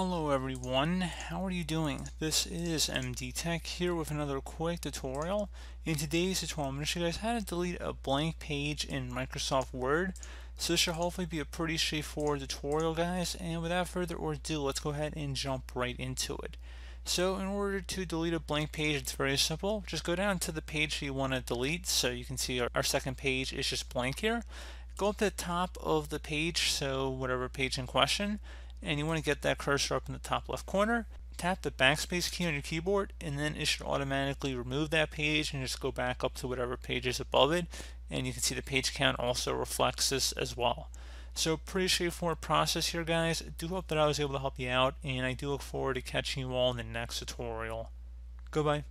Hello everyone, how are you doing? This is MD Tech here with another quick tutorial. In today's tutorial, I'm going to show you guys how to delete a blank page in Microsoft Word. So this should hopefully be a pretty straightforward tutorial, guys, and without further ado, let's go ahead and jump right into it. So in order to delete a blank page, it's very simple. Just go down to the page you want to delete. So you can see our second page is just blank here. Go up to the top of the page, so whatever page in question, and you want to get that cursor up in the top left corner. Tap the backspace key on your keyboard, and then it should automatically remove that page and just go back up to whatever page is above it. And you can see the page count also reflects this as well. So pretty straightforward process here, guys. I do hope that I was able to help you out, and I do look forward to catching you all in the next tutorial. Goodbye.